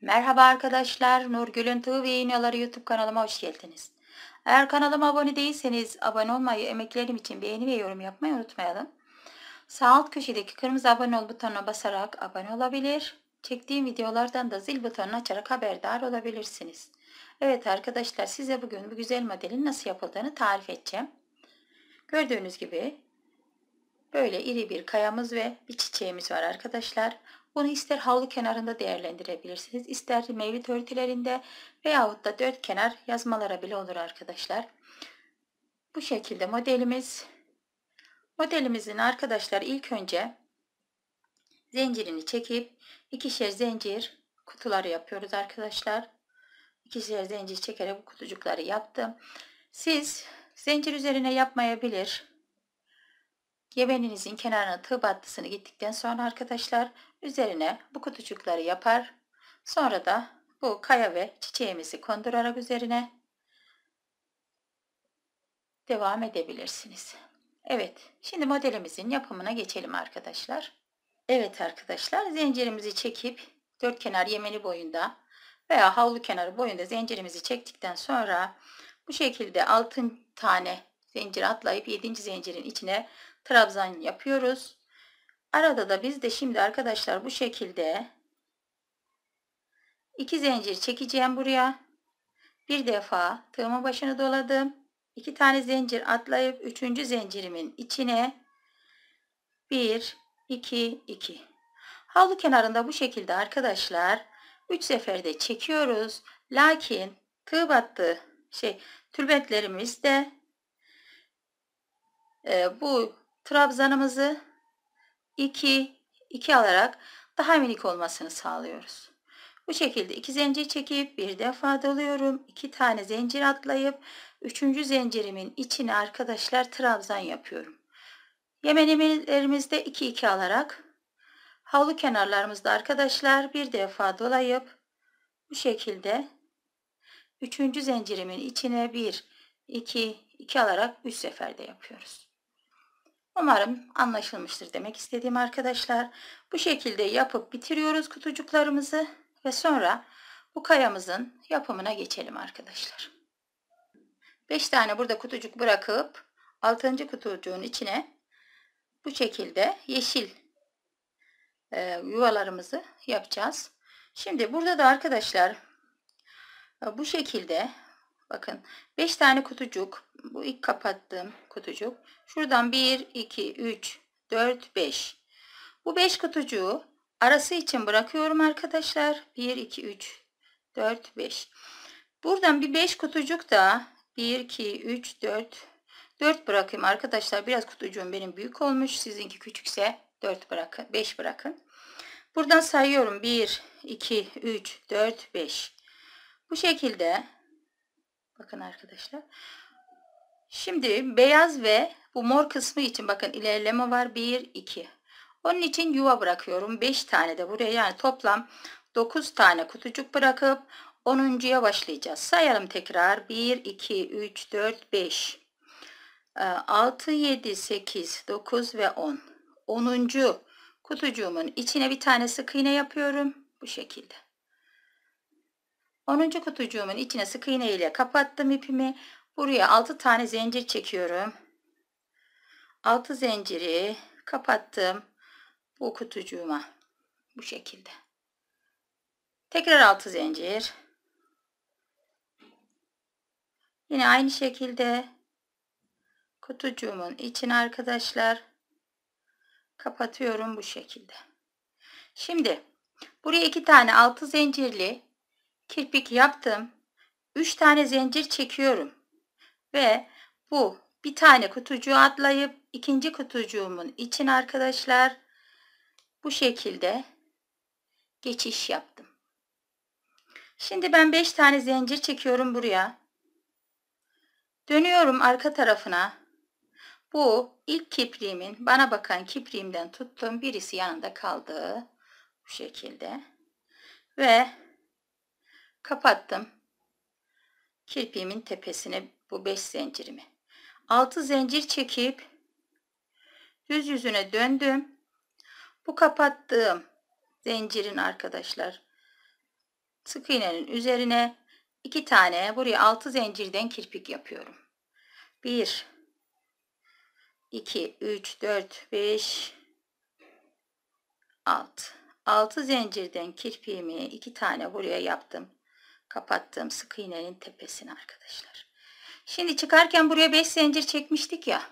Merhaba arkadaşlar, Nurgül'ün Tığ ve İğne'leri YouTube kanalıma hoş geldiniz. Eğer kanalıma abone değilseniz abone olmayı, emeklerim için beğeni ve yorum yapmayı unutmayalım. Sağ alt köşedeki kırmızı abone ol butonuna basarak abone olabilir. Çektiğim videolardan da zil butonunu açarak haberdar olabilirsiniz. Evet arkadaşlar, size bugün bu güzel modelin nasıl yapıldığını tarif edeceğim. Gördüğünüz gibi böyle iri bir kayamız ve bir çiçeğimiz var arkadaşlar. Bunu ister havlu kenarında değerlendirebilirsiniz, ister mevlid örtülerinde veyahut da dört kenar yazmalara bile olur arkadaşlar. Bu şekilde modelimizin arkadaşlar ilk önce zincirini çekip ikişer zincir kutuları yapıyoruz arkadaşlar. İkişer zincir çekerek bu kutucukları yaptım. Siz zincir üzerine yapmayabilir. Yemeninizin kenarına tığ battısını gittikten sonra arkadaşlar üzerine bu kutucukları yapar. Sonra da bu kaya ve çiçeğimizi kondurarak üzerine devam edebilirsiniz. Evet, şimdi modelimizin yapımına geçelim arkadaşlar. Evet arkadaşlar, zincirimizi çekip dört kenar yemeni boyunda veya havlu kenarı boyunda zincirimizi çektikten sonra bu şekilde 6 tane zincir atlayıp 7. zincirin içine trabzan yapıyoruz. Arada da biz de şimdi arkadaşlar bu şekilde 2 zincir çekeceğim buraya. Bir defa tığımın başını doladım. 2 tane zincir atlayıp 3. zincirimin içine 1, 2, 2. Havlu kenarında bu şekilde arkadaşlar 3 seferde çekiyoruz. Lakin tığ battı tülbentlerimizde bu trabzanımızı 2 alarak daha minik olmasını sağlıyoruz. Bu şekilde 2 zincir çekip bir defa doluyorum. 2 tane zincir atlayıp 3. zincirimin içine arkadaşlar trabzan yapıyorum. Yemenlerimizde 2 alarak havlu kenarlarımızda arkadaşlar bir defa dolayıp bu şekilde 3. zincirimin içine 1, 2, 2 alarak 3 seferde yapıyoruz. Umarım anlaşılmıştır demek istediğim arkadaşlar. Bu şekilde yapıp bitiriyoruz kutucuklarımızı ve sonra bu kayamızın yapımına geçelim arkadaşlar. 5 tane burada kutucuk bırakıp 6. kutucuğun içine bu şekilde yeşil yuvalarımızı yapacağız. Şimdi burada da arkadaşlar bu şekilde bakın 5 tane kutucuk, bu ilk kapattığım kutucuk. Şuradan 1, 2, 3, 4, 5. Bu 5 kutucuğu arası için bırakıyorum arkadaşlar. 1, 2, 3, 4, 5. Buradan bir 5 kutucuk da 1, 2, 3, 4 bırakayım arkadaşlar. Biraz kutucuğum benim büyük olmuş. Sizinki küçükse 4 bırakın, 5 bırakın. Buradan sayıyorum. 1, 2, 3, 4, 5. Bu şekilde bakın arkadaşlar. Şimdi beyaz ve bu mor kısmı için bakın ilerleme var. 1, 2. Onun için yuva bırakıyorum. 5 tane de buraya, yani toplam 9 tane kutucuk bırakıp 10.'ya başlayacağız. Sayalım tekrar. 1, 2, 3, 4, 5, 6, 7, 8, 9 ve 10. 10. kutucuğumun içine bir tane sık iğne yapıyorum. Bu şekilde. 10. kutucuğumun içine sık iğne ile kapattım ipimi. Buraya 6 tane zincir çekiyorum. 6 zinciri kapattım bu kutucuğuma. Bu şekilde. Tekrar 6 zincir. Yine aynı şekilde kutucuğumun içine arkadaşlar kapatıyorum bu şekilde. Şimdi buraya 2 tane 6 zincirli kirpik yaptım. 3 tane zincir çekiyorum. Ve bu bir tane kutucuğu atlayıp ikinci kutucuğumun için arkadaşlar bu şekilde geçiş yaptım. Şimdi ben 5 tane zincir çekiyorum buraya. Dönüyorum arka tarafına. Bu ilk kipriğimin, bana bakan kipriğimden tuttum. Birisi yanında kaldı. Bu şekilde. Ve kapattım. Kirpiğimin tepesine bu 5 zincirimi. 6 zincir çekip düz yüzüne döndüm. Bu kapattığım zincirin arkadaşlar sık iğnenin üzerine 2 tane buraya 6 zincirden kirpik yapıyorum. 1 2 3 4 5 6 zincirden kirpiğimi 2 tane buraya yaptım. Kapattım sık iğnenin tepesine arkadaşlar. Şimdi çıkarken buraya 5 zincir çekmiştik ya.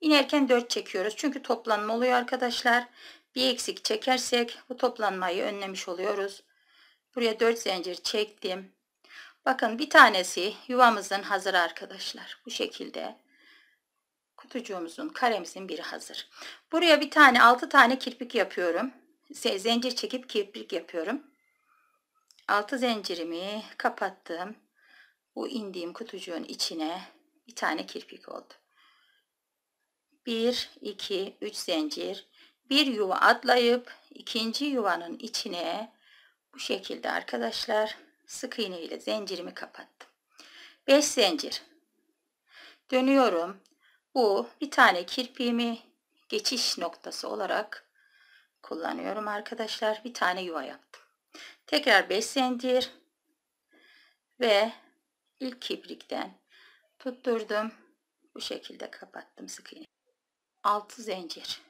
İnerken 4 çekiyoruz. Çünkü toplanma oluyor arkadaşlar. Bir eksik çekersek bu toplanmayı önlemiş oluyoruz. Buraya 4 zincir çektim. Bakın bir tanesi yuvamızın hazır arkadaşlar. Bu şekilde kutucuğumuzun, karemizin biri hazır. Buraya bir tane 6 tane kirpik yapıyorum. Zincir çekip kirpik yapıyorum. 6 zincirimi kapattım. Bu indiğim kutucuğun içine bir tane kirpik oldu. 1, 2, 3 zincir. Bir yuva atlayıp ikinci yuvanın içine bu şekilde arkadaşlar sık iğne ile zincirimi kapattım. 5 zincir. Dönüyorum. Bu bir tane kirpiğimi geçiş noktası olarak kullanıyorum arkadaşlar. Bir tane yuva yaptım. Tekrar 5 zincir ve ilk kirpikten tutturdum. Bu şekilde kapattım sık iğne. 6 zincir.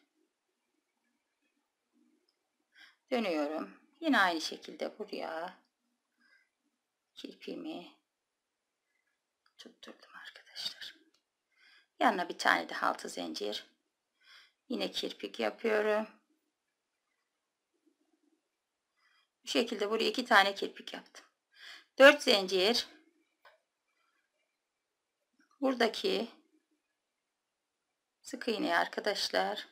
Dönüyorum. Yine aynı şekilde buraya kirpiğimi tutturdum arkadaşlar. Yanına bir tane de 6 zincir. Yine kirpik yapıyorum. Bu şekilde buraya 2 tane kirpik yaptım. 4 zincir. Buradaki sık iğneyi arkadaşlar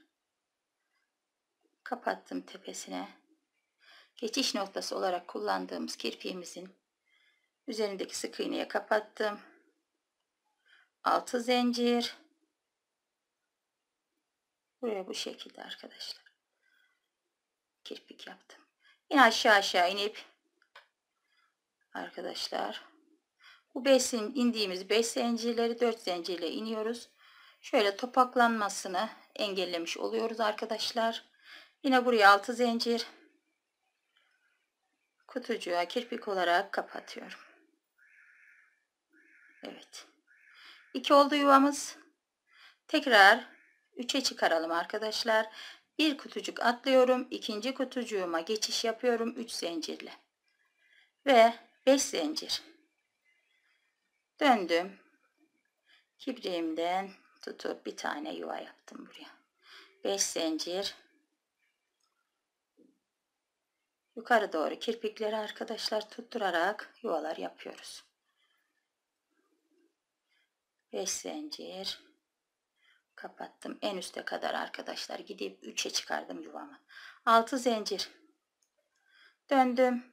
kapattım tepesine. Geçiş noktası olarak kullandığımız kirpiğimizin üzerindeki sık iğneye kapattım. 6 zincir. Buraya bu şekilde arkadaşlar kirpik yaptım. Yine aşağı inip arkadaşlar bu indiğimiz 5 zincirleri 4 zincirle iniyoruz. Şöyle topaklanmasını engellemiş oluyoruz arkadaşlar. Yine buraya 6 zincir kutucuğa kirpik olarak kapatıyorum. Evet. 2 oldu yuvamız. Tekrar 3'e çıkaralım arkadaşlar. Bir kutucuk atlıyorum. İkinci kutucuğuma geçiş yapıyorum 3 zincirle. Ve 5 zincir. Döndüm. Kibriğimden tutup bir tane yuva yaptım buraya. 5 zincir. Yukarı doğru kirpikleri arkadaşlar tutturarak yuvalar yapıyoruz. 5 zincir. Kapattım. En üste kadar arkadaşlar gidip 3'e çıkardım yuvamı. 6 zincir. Döndüm.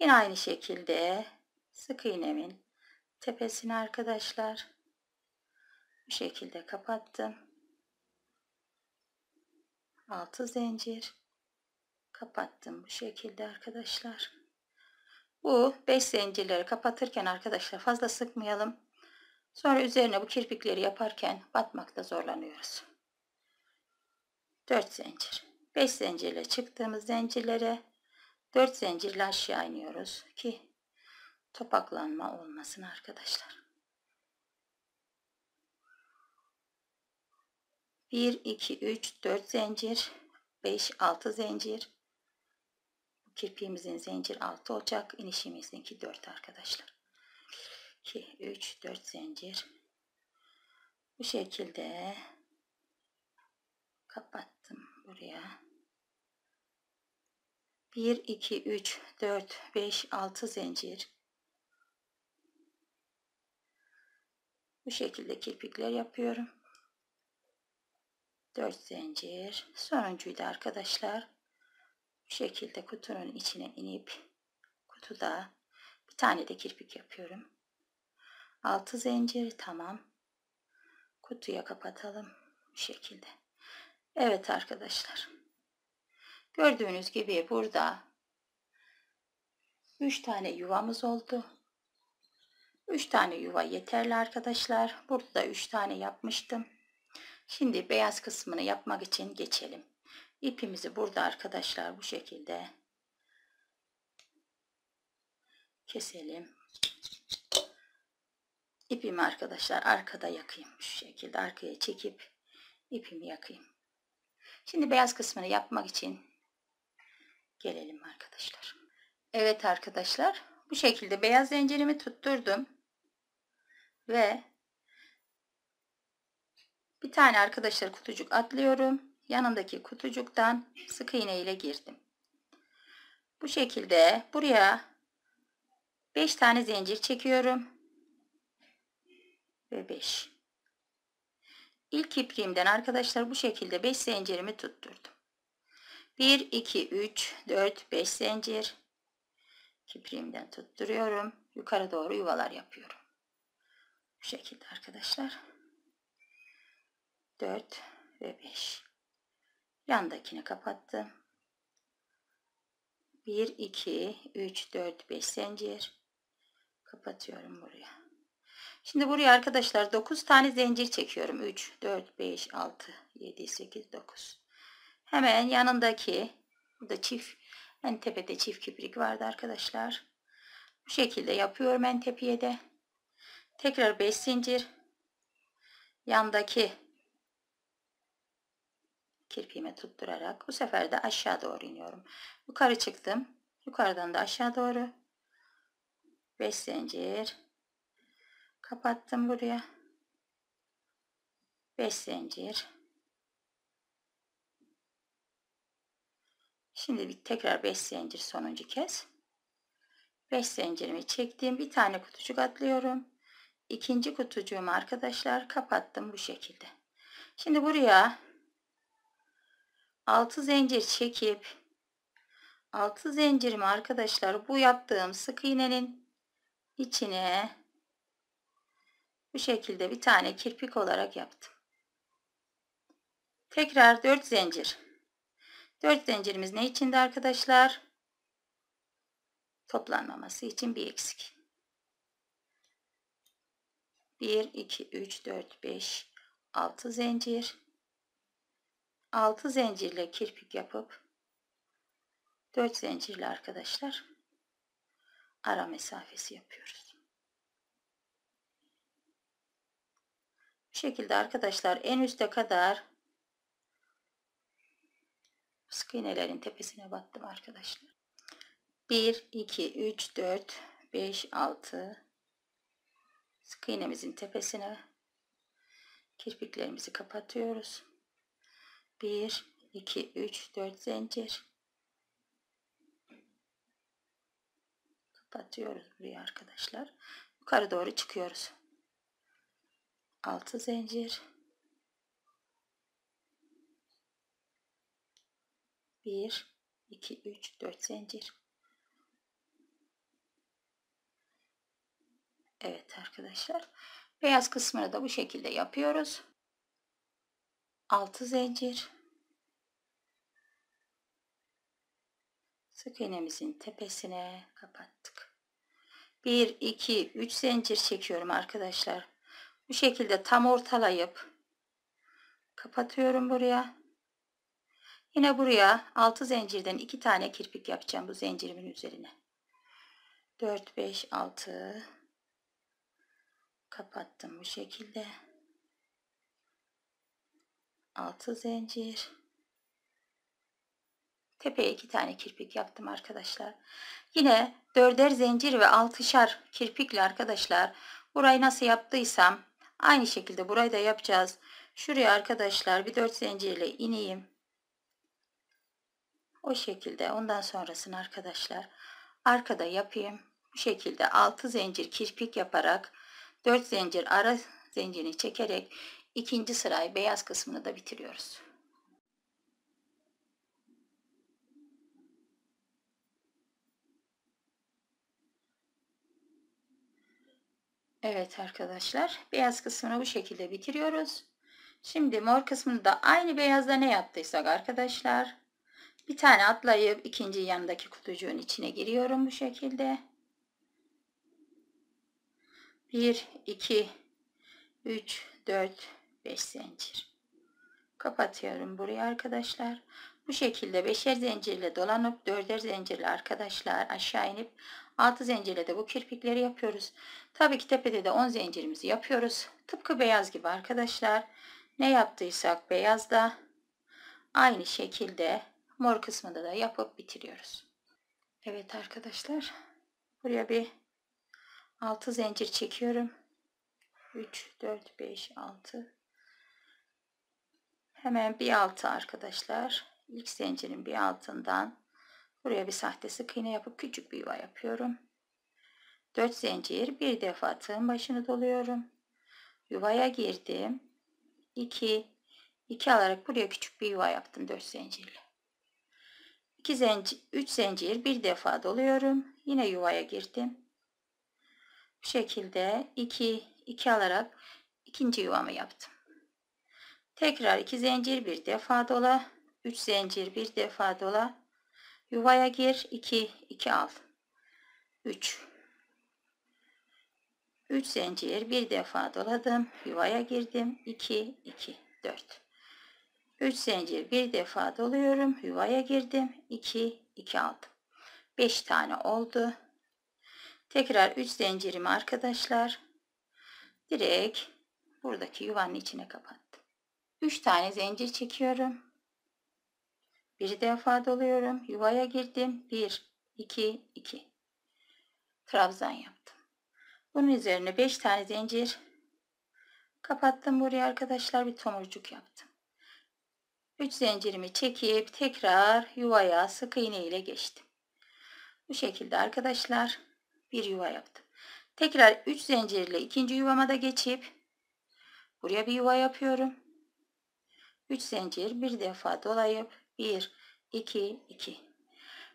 Yine aynı şekilde sık iğnemin tepesini arkadaşlar bu şekilde kapattım. 6 zincir. Kapattım bu şekilde arkadaşlar. Bu 5 zincirleri kapatırken arkadaşlar fazla sıkmayalım. Sonra üzerine bu kirpikleri yaparken batmakta zorlanıyoruz. 4 zincir. 5 zincirle çıktığımız zincirlere 4 zincirle aşağı iniyoruz ki topaklanma olmasın arkadaşlar. 1, 2, 3, 4 zincir. 5, 6 zincir. Kirpiğimizin zincir 6 olacak. İnişimizinki 4 arkadaşlar. 2, 3, 4 zincir. Bu şekilde kapattım buraya. 1, 2, 3, 4, 5, 6 zincir. Bu şekilde kirpikler yapıyorum. 4 zincir. Sonuncuyu da arkadaşlar bu şekilde kutunun içine inip kutuda bir tane de kirpik yapıyorum. 6 zincir. Tamam. Kutuya kapatalım. Bu şekilde. Evet arkadaşlar. Gördüğünüz gibi burada 3 tane yuvamız oldu. 3 tane yuva yeterli arkadaşlar. Burada da 3 tane yapmıştım. Şimdi beyaz kısmını yapmak için geçelim. İpimizi burada arkadaşlar bu şekilde keselim. İpimi arkadaşlar arkada yakayım. Şu şekilde arkaya çekip ipimi yakayım. Şimdi beyaz kısmını yapmak için gelelim arkadaşlar. Evet arkadaşlar, bu şekilde beyaz zincirimi tutturdum. Ve bir tane arkadaşlar kutucuk atlıyorum. Yanındaki kutucuktan sık iğne ile girdim. Bu şekilde buraya 5 tane zincir çekiyorum. Ve 5. İlk ipliğimden arkadaşlar bu şekilde 5 zincirimi tutturdum. 1, 2, 3, 4, 5 zincir. İpliğimden tutturuyorum. Yukarı doğru yuvalar yapıyorum. Bu şekilde arkadaşlar. 4 ve 5. Yandakini kapattım. 1, 2, 3, 4, 5 zincir. Kapatıyorum buraya. Şimdi buraya arkadaşlar 9 tane zincir çekiyorum. 3, 4, 5, 6, 7, 8, 9. Hemen yanındaki burada çift, en tepede çift kiprik vardı arkadaşlar. Bu şekilde yapıyorum en tepeye de. Tekrar 5 zincir. Yandaki kirpiğime tutturarak bu sefer de aşağı doğru iniyorum. Yukarı çıktım. Yukarıdan da aşağı doğru. 5 zincir. Kapattım buraya. 5 zincir. Şimdi tekrar 5 zincir sonuncu kez. 5 zincirimi çektim. Bir tane kutucuk atlıyorum. İkinci kutucuğumu arkadaşlar kapattım bu şekilde. Şimdi buraya 6 zincir çekip 6 zincirimi arkadaşlar bu yaptığım sık iğnenin içine bu şekilde bir tane kirpik olarak yaptım. Tekrar 4 zincir. 4 zincirimiz ne içindi arkadaşlar? Toplanmaması için bir eksik. 1, 2, 3, 4, 5, 6 zincir. 6 zincirle kirpik yapıp 4 zincirle arkadaşlar ara mesafesi yapıyoruz. Bu şekilde arkadaşlar en üste kadar sık iğnelerin tepesine battım arkadaşlar. 1, 2, 3, 4, 5, 6 sık iğnemizin tepesine kirpiklerimizi kapatıyoruz. 1, 2, 3, 4 zincir. Kapatıyoruz burayı arkadaşlar. Yukarı doğru çıkıyoruz. 6 zincir. 1, 2, 3, 4 zincir. Evet arkadaşlar. Beyaz kısmını da bu şekilde yapıyoruz. 6 zincir. Sık iğnemizin tepesine kapattık. 1, 2, 3 zincir çekiyorum arkadaşlar. Bu şekilde tam ortalayıp kapatıyorum buraya. Yine buraya 6 zincirden 2 tane kirpik yapacağım bu zincirimin üzerine. 4, 5, 6 kapattım bu şekilde. 6 zincir. Tepeye 2 tane kirpik yaptım arkadaşlar. Yine 4'er zincir ve 6'şar kirpikle arkadaşlar burayı nasıl yaptıysam aynı şekilde burayı da yapacağız. Şuraya arkadaşlar bir 4 zincirle ineyim. O şekilde ondan sonrasını arkadaşlar arkada yapayım. Bu şekilde 6 zincir kirpik yaparak 4 zincir ara zincirini çekerek ikinci sırayı beyaz kısmını da bitiriyoruz. Evet arkadaşlar, beyaz kısmını bu şekilde bitiriyoruz. Şimdi mor kısmını da aynı beyazda ne yaptıysak arkadaşlar bir tane atlayıp ikinci yanındaki kutucuğun içine giriyorum bu şekilde. 1, 2, 3, 4, 5 zincir. Kapatıyorum burayı arkadaşlar. Bu şekilde 5'er zincirle dolanıp 4'er zincirle arkadaşlar aşağı inip 6 zincirle de bu kirpikleri yapıyoruz. Tabii ki tepede de 10 zincirimizi yapıyoruz. Tıpkı beyaz gibi arkadaşlar. Ne yaptıysak beyazda aynı şekilde mor kısmında da yapıp bitiriyoruz. Evet arkadaşlar. Buraya bir 6 zincir çekiyorum. 3, 4, 5, 6. Hemen bir altı arkadaşlar. İlk zincirin bir altından buraya bir sahte sık iğne yapıp küçük bir yuva yapıyorum. 4 zincir, bir defa tığın başını doluyorum. Yuvaya girdim. 2 alarak buraya küçük bir yuva yaptım 4 zincirle. 3 zincir, bir defa doluyorum. Yine yuvaya girdim. Bu şekilde 2 alarak ikinci yuvamı yaptım. Tekrar 2 zincir, bir defa dola. 3 zincir, bir defa dola. Yuvaya gir. 2 al. 3 zincir, bir defa doladım. Yuvaya girdim. 4. 3 zincir, bir defa doluyorum. Yuvaya girdim. 2 aldım. 5 tane oldu. Tekrar 3 zincirimi arkadaşlar direkt buradaki yuvanın içine kapattım. 3 tane zincir çekiyorum. Bir defa doluyorum. Yuvaya girdim. 1, 2. Trabzan yaptım. Bunun üzerine 5 tane zincir kapattım. Buraya arkadaşlar bir tomurcuk yaptım. 3 zincirimi çekip tekrar yuvaya sık iğne ile geçtim. Bu şekilde arkadaşlar bir yuva yaptım. Tekrar 3 zincirle ikinci yuvama da geçip buraya bir yuva yapıyorum. 3 zincir, bir defa dolayıp 1, 2.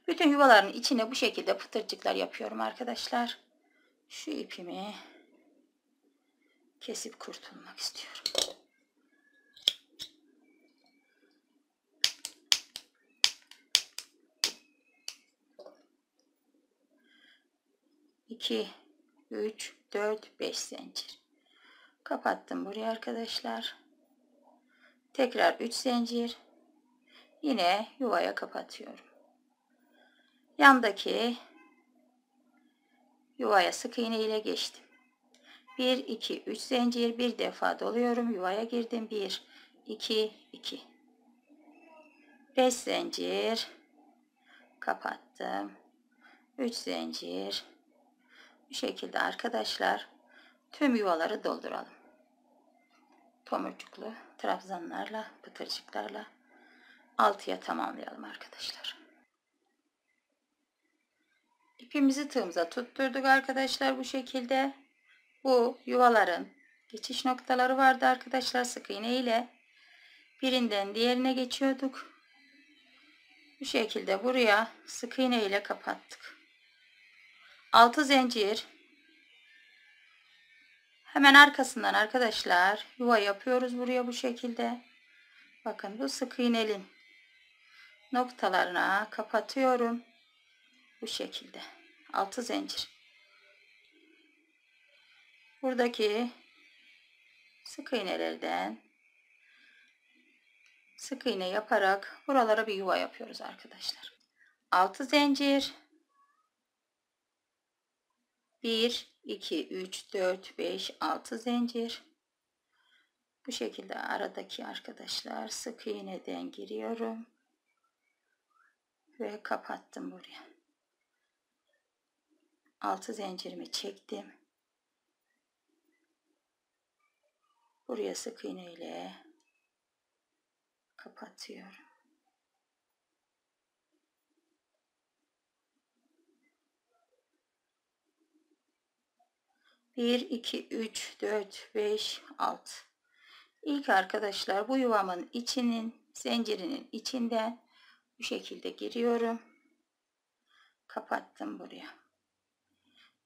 Bütün yuvaların içine bu şekilde pıtırcıklar yapıyorum arkadaşlar. Şu ipimi kesip kurtulmak istiyorum. İki, 3, 4, 5 zincir. Kapattım burayı arkadaşlar. Tekrar 3 zincir. Yine yuvaya kapatıyorum. Yandaki yuvaya sık iğne ile geçtim. 1, 2, 3 zincir. Bir defa doluyorum. Yuvaya girdim. 1, 2. 5 zincir. Kapattım. 3 zincir. Bu şekilde arkadaşlar tüm yuvaları dolduralım. Tomurcuklu trabzanlarla, pıtırcıklarla 6'ya tamamlayalım arkadaşlar. İpimizi tığımıza tutturduk arkadaşlar bu şekilde. Bu yuvaların geçiş noktaları vardı arkadaşlar. Sık iğne ile birinden diğerine geçiyorduk. Bu şekilde buraya sık iğne ile kapattık. 6 zincir. Hemen arkasından arkadaşlar yuva yapıyoruz buraya bu şekilde. Bakın bu sık iğnenin noktalarına kapatıyorum. Bu şekilde 6 zincir. Buradaki sık iğnelerden sık iğne yaparak buralara bir yuva yapıyoruz arkadaşlar. 6 zincir. 1, 2, 3, 4, 5, 6 zincir. Bu şekilde aradaki arkadaşlar sık iğneden giriyorum ve kapattım buraya. 6 zincirimi çektim. Buraya sık iğne ile kapatıyorum. 1, 2, 3, 4, 5, 6. İlk arkadaşlar bu yuvamın zincirinin içinden bu şekilde giriyorum. Kapattım buraya.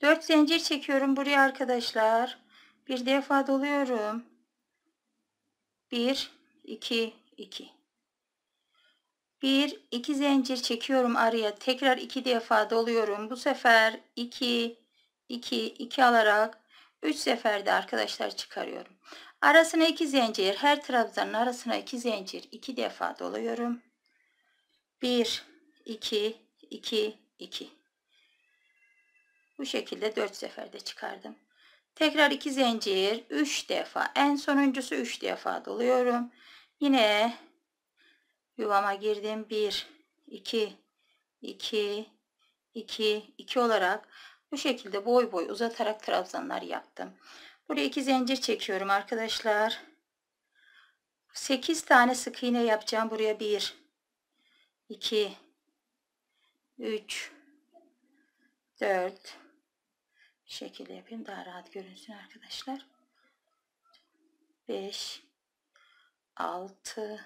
4 zincir çekiyorum buraya arkadaşlar. Bir defa doluyorum. 1, 2. 1, 2 zincir çekiyorum araya. Tekrar 2 defa doluyorum. Bu sefer 2, 2 alarak 3 seferde arkadaşlar çıkarıyorum. Arasına 2 zincir. Her trabzanın arasına 2 zincir. 2 defa doluyorum. 1 2 2 2 bu şekilde 4 seferde çıkardım. Tekrar 2 zincir 3 defa, en sonuncusu 3 defa doluyorum. Yine yuvama girdim. 1 2 2 2 2 olarak bu şekilde boy boy uzatarak trabzanlar yaptım. Buraya 2 zincir çekiyorum arkadaşlar. 8 tane sık iğne yapacağım. Buraya 1 2 3 4 şekilde yapayım daha rahat görünsün arkadaşlar. 5 6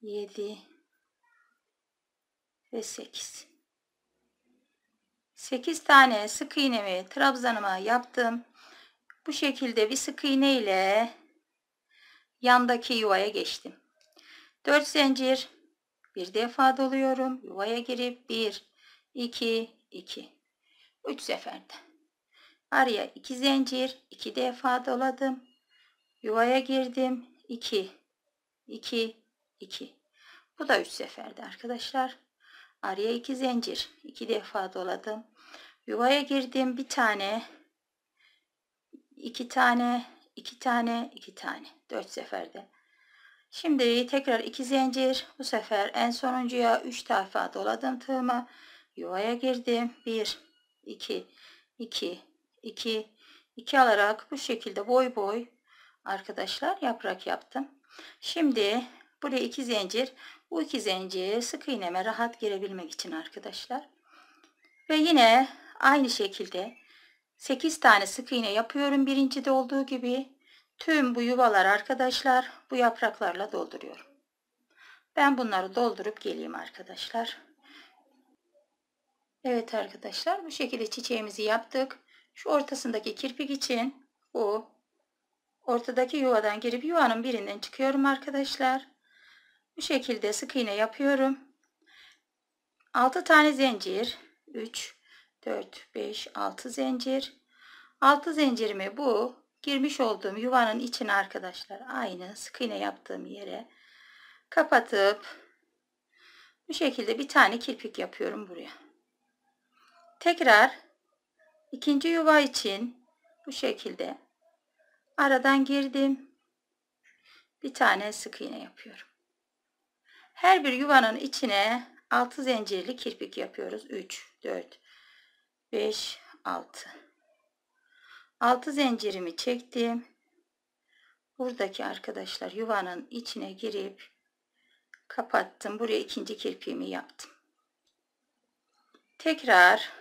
7 ve 8 8 tane sık iğnemi trabzanıma yaptım. Bu şekilde bir sık iğne ile yandaki yuvaya geçtim. 4 zincir bir defa doluyorum, yuvaya girip 1 2 2 3 seferde araya 2 zincir 2 defa doladım, yuvaya girdim. 2 2 2 bu da 3 seferde arkadaşlar. Araya 2 zincir 2 defa doladım, yuvaya girdim. Bir tane, iki tane, iki tane, iki tane, 4 seferde. Şimdi tekrar 2 zincir, bu sefer en sonuncuya 3 defa doladım tığıma, yuvaya girdim. 1 2 2 2 2 alarak bu şekilde boy boy arkadaşlar yaprak yaptım. Şimdi buraya 2 zincir, bu 2 zincir sık iğneme rahat girebilmek için arkadaşlar. Ve yine aynı şekilde 8 tane sık iğne yapıyorum, birincide olduğu gibi. Tüm bu yuvalar arkadaşlar bu yapraklarla dolduruyorum. Ben bunları doldurup geleyim arkadaşlar. Evet arkadaşlar, bu şekilde çiçeğimizi yaptık. Şu ortasındaki kirpik için bu ortadaki yuvadan girip yuvanın birinden çıkıyorum arkadaşlar. Bu şekilde sık iğne yapıyorum. 6 tane zincir, 3 4 5 6 zincir. 6 zincirimi bu girmiş olduğum yuvanın içine arkadaşlar, aynı sık iğne yaptığım yere kapatıp bu şekilde bir tane kirpik yapıyorum buraya. Tekrar ikinci yuva için bu şekilde aradan girdim, bir tane sık iğne yapıyorum. Her bir yuvanın içine 6 zincirli kirpik yapıyoruz. 3 4 5 6 6 zincirimi çektim. Buradaki arkadaşlar yuvanın içine girip kapattım. Buraya ikinci kirpiğimi yaptım. Tekrar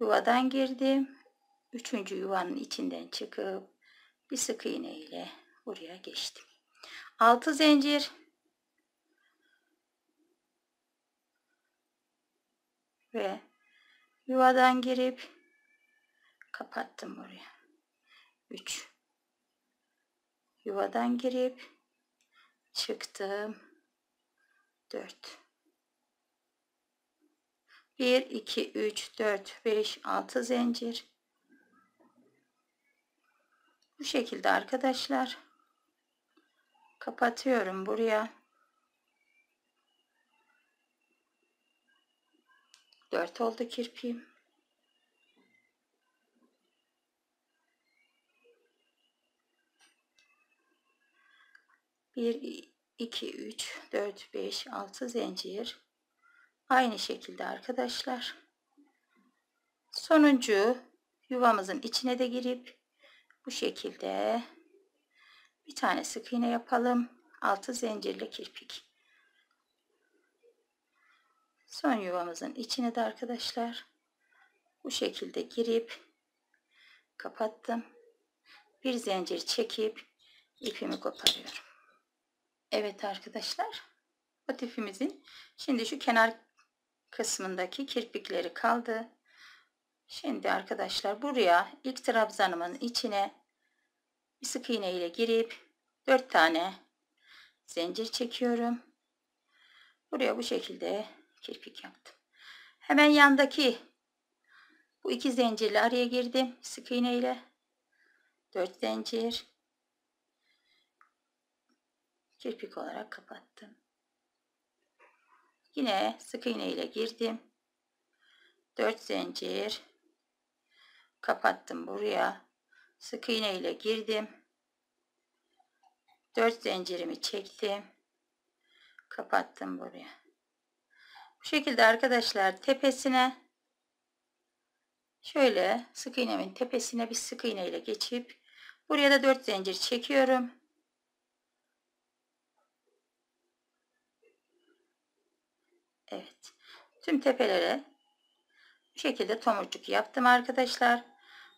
yuvadan girdim. Üçüncü yuvanın içinden çıkıp bir sık iğne ile buraya geçtim. 6 zincir. Ve yuvadan girip kapattım buraya. 3 yuvadan girip çıktım. 4 1 2 3 4 5 6 zincir. Bu şekilde arkadaşlar kapatıyorum buraya. 4 oldu kirpiğim. Bir, iki, üç, dört, beş, altı zincir. Aynı şekilde arkadaşlar. Sonuncu yuvamızın içine de girip bu şekilde bir tane sık iğne yapalım. 6 zincirli kirpik. Son yuvamızın içine de arkadaşlar bu şekilde girip kapattım. Bir zincir çekip ipimi koparıyorum. Evet arkadaşlar, motifimizin şimdi şu kenar kısmındaki kirpikleri kaldı. Şimdi arkadaşlar buraya ilk trabzanımın içine bir sık iğne ile girip 4 tane zincir çekiyorum. Buraya bu şekilde kirpik yaptım. Hemen yandaki bu 2 zincirle araya girdim. Sık iğne ile 4 zincir kirpik olarak kapattım. Yine sık iğne ile girdim. 4 zincir kapattım buraya. Sık iğne ile girdim. 4 zincirimi çektim. Kapattım buraya. Bu şekilde arkadaşlar tepesine şöyle sık iğnemin tepesine bir sık iğne ile geçip buraya da 4 zincir çekiyorum. Evet. Tüm tepelere bu şekilde tomurcuk yaptım arkadaşlar.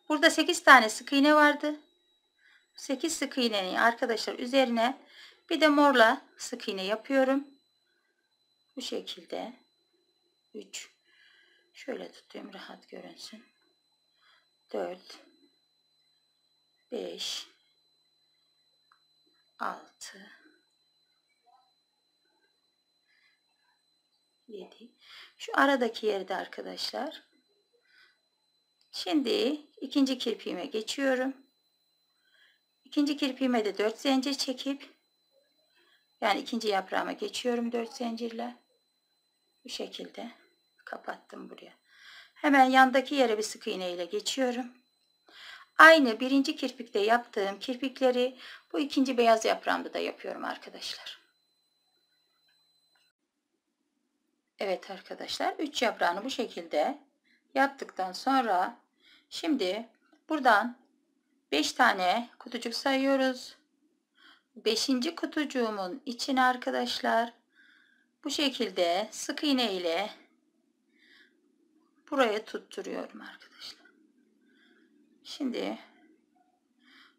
Burada 8 tane sık iğne vardı. 8 sık iğnenin arkadaşlar üzerine bir de morla sık iğne yapıyorum. Bu şekilde 3 şöyle tutayım rahat görünsün. 4 5 6 7. Şu aradaki yerde arkadaşlar şimdi ikinci kirpiğime geçiyorum. İkinci kirpiğime de 4 zincir çekip yani ikinci yaprağıma geçiyorum 4 zincirle. Bu şekilde kapattım buraya. Hemen yandaki yere bir sık iğne ile geçiyorum. Aynı birinci kirpikte yaptığım kirpikleri bu ikinci beyaz yaprağımda da yapıyorum arkadaşlar. Evet arkadaşlar 3 yaprağını bu şekilde yaptıktan sonra şimdi buradan 5 tane kutucuk sayıyoruz. 5. kutucuğumun içine arkadaşlar bu şekilde sık iğne ile buraya tutturuyorum arkadaşlar. Şimdi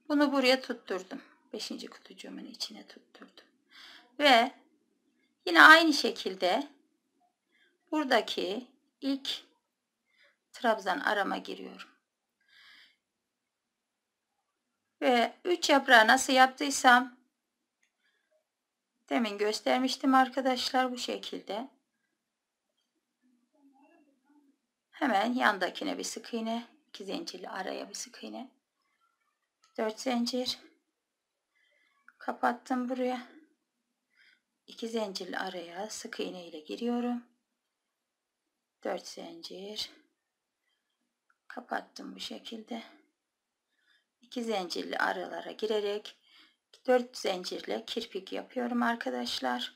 bunu buraya tutturdum. 5. kutucuğumun içine tutturdum. Ve yine aynı şekilde buradaki ilk trabzan arama giriyorum. Ve 3 yaprağı nasıl yaptıysam demin göstermiştim arkadaşlar bu şekilde. Hemen yandakine bir sık iğne, 2 zincirli araya bir sık iğne, 4 zincir kapattım buraya, 2 zincirli araya sık iğne ile giriyorum, 4 zincir kapattım bu şekilde. 2 zincirli aralara girerek 4 zincirle kirpik yapıyorum arkadaşlar.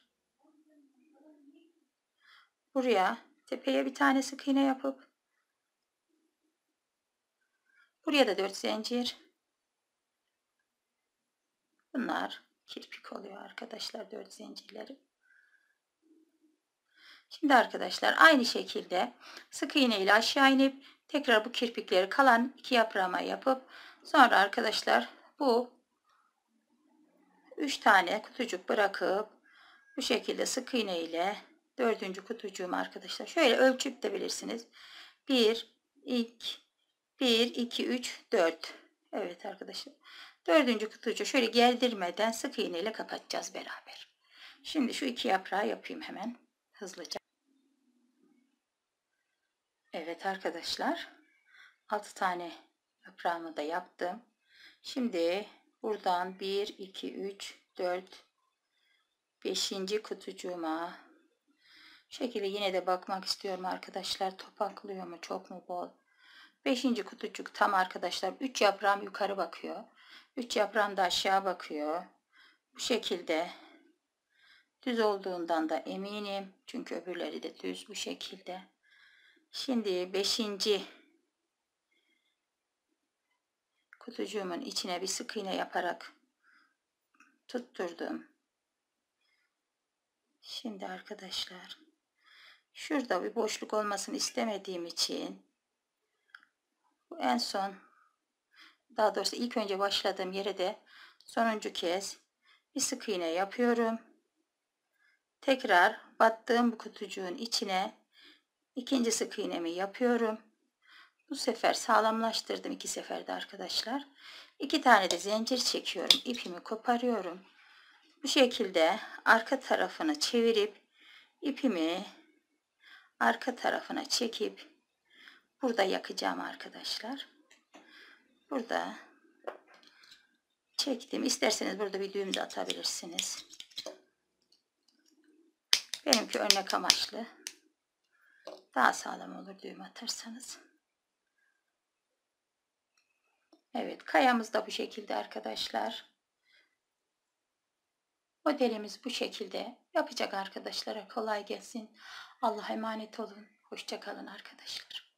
Buraya tepeye bir tane sık iğne yapıp buraya da 4 zincir. Bunlar kirpik oluyor arkadaşlar 4 zincirleri. Şimdi arkadaşlar aynı şekilde sık iğne ile aşağı inip tekrar bu kirpikleri kalan 2 yaprağıma yapıp sonra arkadaşlar bu 3 tane kutucuk bırakıp bu şekilde sık iğne ile 4. kutucuğum arkadaşlar şöyle ölçüp de bilirsiniz. 1 2 3 4. Evet arkadaşlar 4. kutucuğu şöyle gerdirmeden sık iğne ile kapatacağız beraber. Şimdi şu 2 yaprağı yapayım hemen hızlıca. Evet arkadaşlar 6 tane yaprağımı da yaptım. Şimdi buradan 1 2 3 4 5. kutucuğuma bu şekilde yine de bakmak istiyorum arkadaşlar topaklıyor mu çok mu bol. 5. kutucuk tam arkadaşlar 3 yaprağım yukarı bakıyor. 3 yaprağım da aşağı bakıyor. Bu şekilde düz olduğundan da eminim. Çünkü öbürleri de düz bu şekilde. Şimdi 5. kutucuğumun içine bir sık iğne yaparak tutturdum. Şimdi arkadaşlar şurada bir boşluk olmasını istemediğim için en son daha doğrusu ilk önce başladığım yere de sonuncu kez bir sık iğne yapıyorum. Tekrar battığım bu kutucuğun içine ikinci sık iğnemi yapıyorum. Bu sefer sağlamlaştırdım 2 seferde arkadaşlar. 2 tane de zincir çekiyorum. İpimi koparıyorum. Bu şekilde arka tarafını çevirip ipimi arka tarafına çekip burada yakacağım arkadaşlar. Burada çektim. İsterseniz burada bir düğüm de atabilirsiniz. Benimki örnek amaçlı. Daha sağlam olur düğüm atarsanız. Evet, kayamız da bu şekilde arkadaşlar. Modelimiz bu şekilde. Yapacak arkadaşlara kolay gelsin. Allah'a emanet olun. Hoşça kalın arkadaşlar.